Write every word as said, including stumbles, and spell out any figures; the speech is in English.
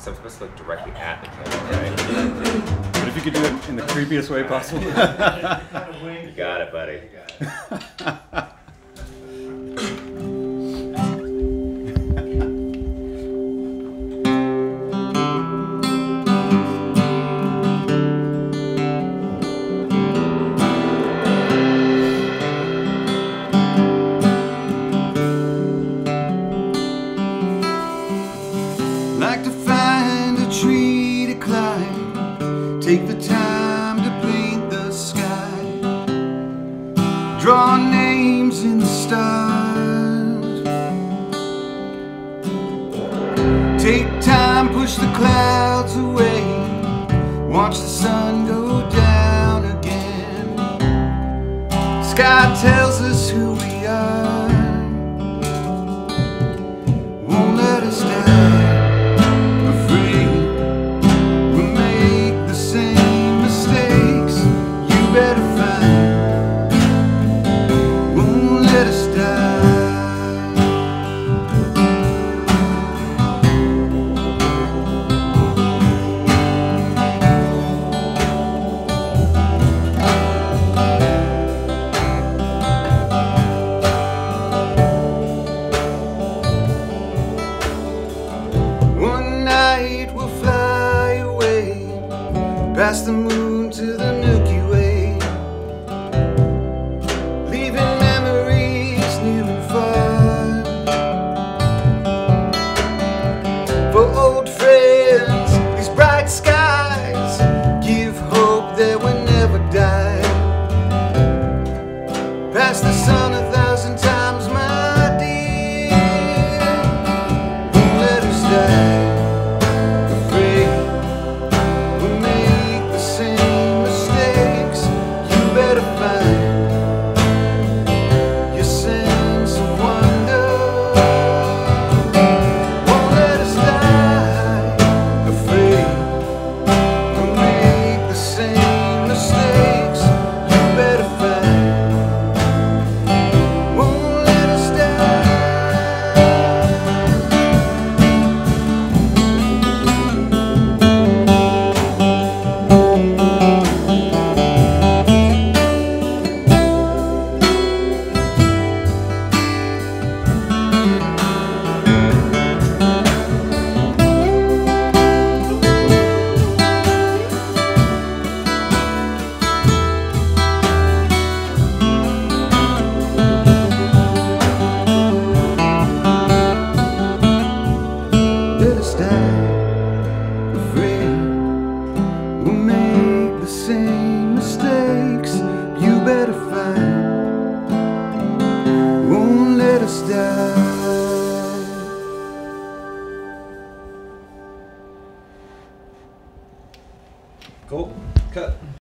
So I'm supposed to look directly at the camera, right? But if you could do it in the creepiest way possible. You got it, buddy. You got it. Like to find a tree to climb, take the time to paint the sky, draw names in the stars, take time, push the clouds away, watch the sun go down again. Sky tells us who we are, won't let us down. Past the moon to the Milky Way, leaving memories near and far. For old friends, these bright skies give hope that we'll never die. Past the sun a thousand times, my dear, won't let us die. Cool. Cut.